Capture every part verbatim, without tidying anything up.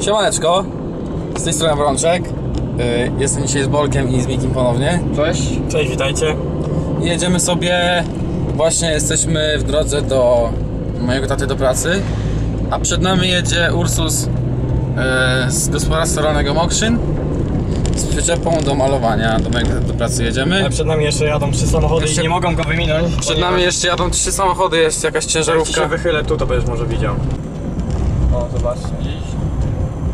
Siemaneczko, z tej strony Bronczek. Jestem dzisiaj z Bolkiem i z Mikim ponownie. Cześć. Cześć, witajcie. Jedziemy sobie, właśnie jesteśmy w drodze do mojego taty do pracy. A przed nami jedzie Ursus z gospodarstwa rolnego Mokrzyn z przyczepą do malowania, do, do pracy jedziemy. A przed nami jeszcze jadą trzy samochody jeszcze... i nie mogą go wyminąć. Przed ponieważ... nami jeszcze jadą trzy samochody, jest jakaś ciężarówka. Jak się wychylę tu, to będziesz może widział. O, zobaczcie.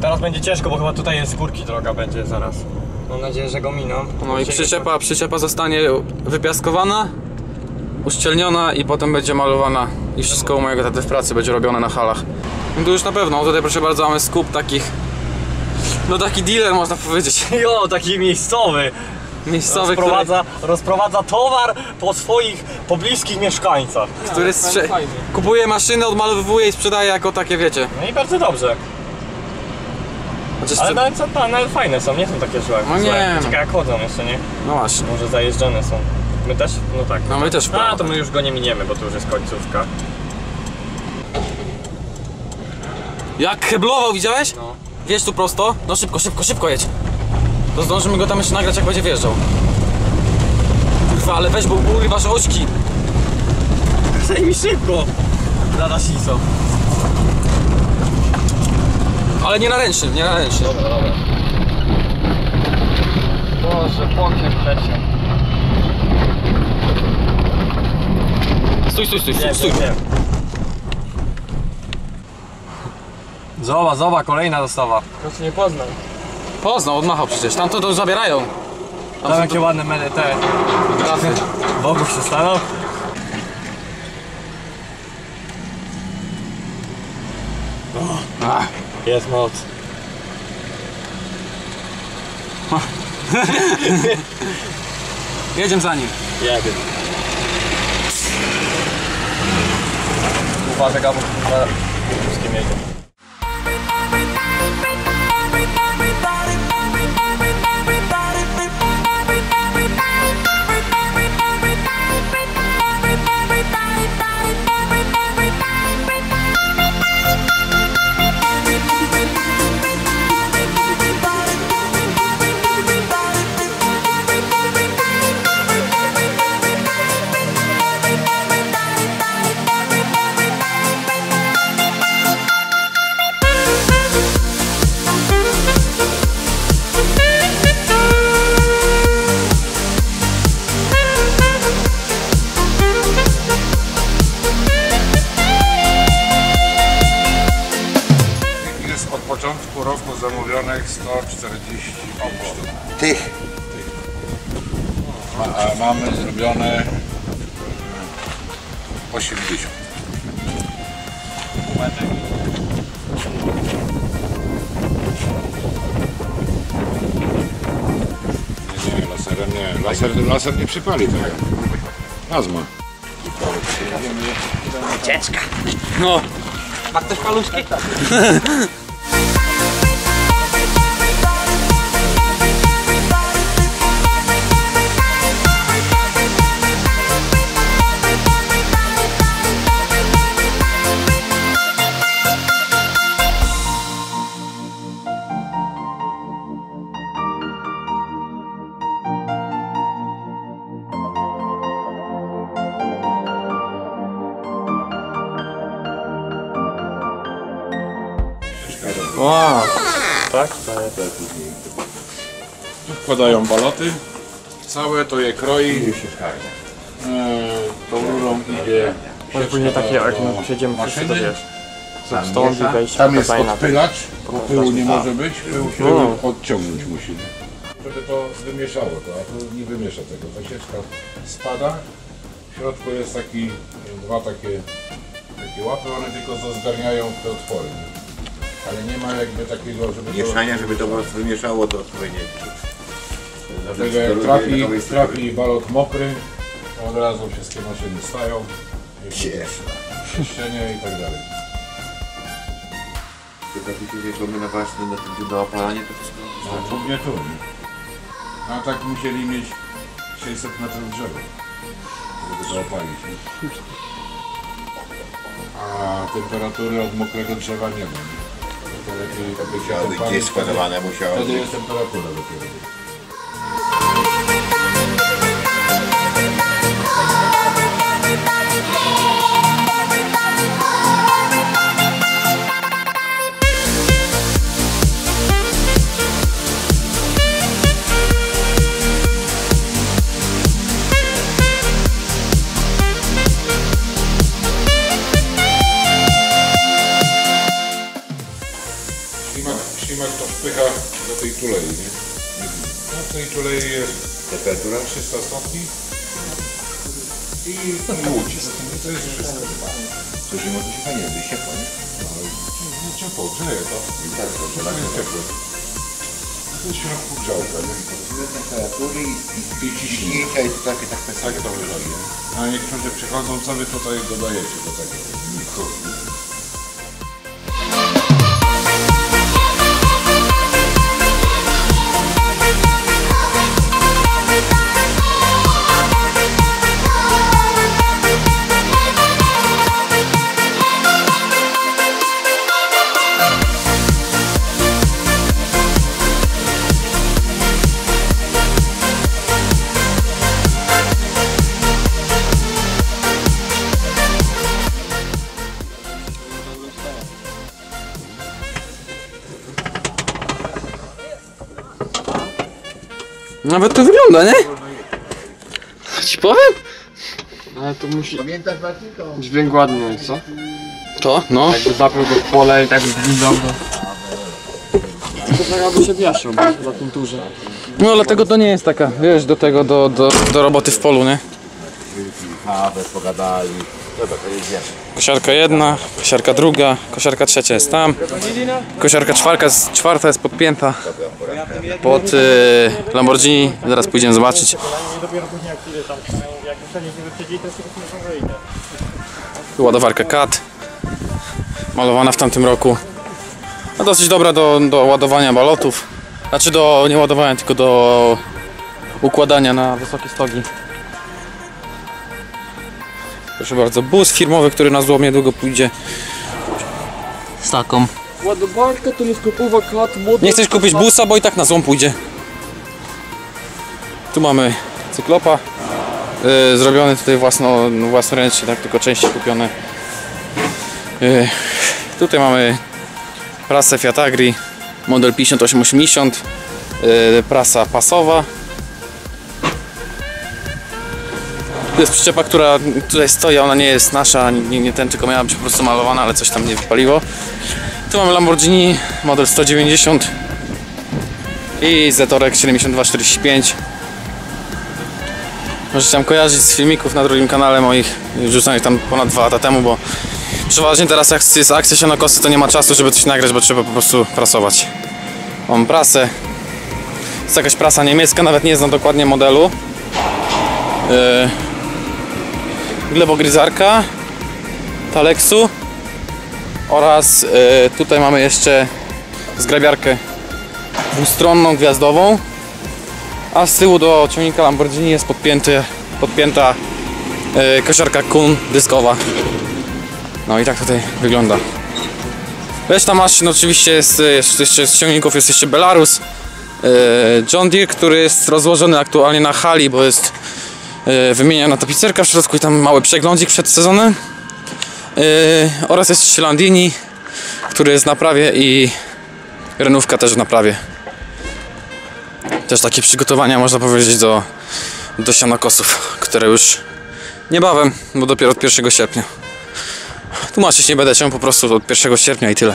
Teraz będzie ciężko, bo chyba tutaj jest górki droga będzie zaraz. Mam nadzieję, że go miną. No i przyczepa, przyczepa zostanie wypiaskowana, uszczelniona i potem będzie malowana. I wszystko u mojego taty w pracy będzie robione na halach. No to już na pewno, tutaj proszę bardzo mamy skup takich... No taki dealer można powiedzieć. Jo, taki miejscowy. Miejscowy, rozprowadza, który... rozprowadza towar po swoich pobliskich mieszkańcach. No, który sprze... kupuje maszyny, odmalowuje i sprzedaje jako takie, wiecie. No i bardzo dobrze. Chociaż ale nawet, nawet fajne są, nie są takie złe. No nie. Ciekawe jak chodzą jeszcze, nie? No właśnie. Może zajeżdżone są. My też? No tak. No my też. A, to my już go nie miniemy, bo to już jest końcówka. Jak heblował, widziałeś? No. Wjeźdź tu prosto. No szybko, szybko, szybko jedź. To zdążymy go tam jeszcze nagrać, jak będzie wjeżdżał. Kurwa, ale weź, bo urywasz ośki. Zajmij szybko. Dada siso. Ale nie na ręcznym, nie na ręcznym. Dobra, dobra. Boże, bokiem przeciął. Stój, stój, stój, stój, stój. Zoba, zoba, kolejna dostawa. Ktoś nie poznał. Poznał, odmachał przecież, tam to, to już zabierają. Tam, tam jakie to... ładne mele, te... Bogów się stanął. Oh. Jest moc. Jedziemy za nim. Jedziemy. Uważaj, Gabu, z kim jedziemy. Zamówionych sto czterdzieści sztuk. Tych? Tych. Ma, a mamy zrobione osiemdziesiąt. Nie, nie, laserem nie. Laser, laser nie przypali tego. Azma. Ucieczka. No. Ma ktoś paluszki? Wow. Tak? Tak. Tu wkładają baloty, całe to je kroi. Eee, tą rurą idzie. Może później takie jak my przejdziemy maszyny, to wiesz. Tam, tam jest odpylacz, pyłu nie może być, pyłu się no. Odciągnąć musimy. Żeby to wymieszało to, a to nie wymiesza tego. Pasieczka spada, w środku jest taki, dwa takie, takie łapy, one tylko zgarniają te otwory. Ale nie ma jakby takiego, żeby mieszania, to... żeby to wymieszało to spokojnie. Dlatego jak trafi, trafi balot mokry, to od razu wszystkie maszyny stają. Cieszne. Czyszczenie i tak dalej. To my na właśnie na opalanie to wszystko... No trudnie, trudnie. A tak musieli mieć sześćset metrów drzewa, żeby to opalić. A temperatury od mokrego drzewa nie ma. To by się gdzieś składowane musiało być. Wtedy jest temperatura dopiero. Do tej tulei, nie? No, w tej tulei jest temperatura trzysta stopni i łódź. To jest wszystko. To zimą to się fajnie robi, ciepło, nie? No, ciepło, grzeje to. I tak, to grzeje ciepło. To jest środku grzałka, nie? Tyle temperatury i ciśnięcia i takie tak pesanie to wyrobi. A niektórzy przychodzą, co wy tutaj dodajecie do tego? Nawet to wygląda, nie? Co ci powiem? Ale to musi... Dźwięk ładny, co? To? No. Jakby zapiął do pola i tak wygląda. To tak jakby się wiaszał na kulturze. No dlatego to nie jest taka, wiesz, do tego, do, do, do roboty w polu, nie? Kosiarka jedna, kosiarka druga, kosiarka trzecia jest tam, kosiarka czwarka, czwarta jest podpięta pod y, Lamborghini, zaraz pójdziemy zobaczyć. Ładowarka C A T, malowana w tamtym roku, no dosyć dobra do, do ładowania balotów, znaczy do nie ładowania, tylko do układania na wysokie stogi. Proszę bardzo, bus firmowy, który na złom niedługo pójdzie z taką. Ładowarka to nie skupowa C A T model. Nie chcesz kupić busa, bo i tak na złom pójdzie. Tu mamy cyklopa, yy, zrobiony tutaj własno, własnoręcznie, tak, tylko części kupione. Yy, tutaj mamy prasę Fiat Agri, model pięćdziesiąt osiem osiemdziesiąt, yy, prasa pasowa. To jest przyczepa, która tutaj stoi, ona nie jest nasza, nie, nie ten, tylko miała być po prostu malowana, ale coś tam nie wypaliło. Tu mamy Lamborghini, model sto dziewięćdziesiąt i Zetorek siedemdziesiąt dwa czterdzieści pięć. Możecie tam kojarzyć z filmików na drugim kanale moich, wrzucanych tam ponad dwa lata temu, bo przeważnie teraz jak jest akcja sianokosy, to nie ma czasu, żeby coś nagrać, bo trzeba po prostu prasować. Mam prasę, jest jakaś prasa niemiecka, nawet nie znam dokładnie modelu. Yy. Glebogryzarka Talexu oraz yy, tutaj mamy jeszcze zgrabiarkę dwustronną gwiazdową, a z tyłu do ciągnika Lamborghini jest podpięty, podpięta yy, kosiarka Kuhn dyskowa. No i tak tutaj wygląda. Reszta maszyn oczywiście jest, jest, jeszcze z ciągników jest jeszcze Belarus, yy, John Deere, który jest rozłożony aktualnie na hali, bo jest wymieniana tapicerka w środku i tam mały przeglądzik przed sezonem, yy, oraz jest jeszcze Landini, który jest w naprawie, i renówka też w naprawie. Też takie przygotowania, można powiedzieć, do, do sianokosów, które już niebawem, bo dopiero od pierwszego sierpnia. Tłumaczyć nie będę się, po prostu od pierwszego sierpnia i tyle.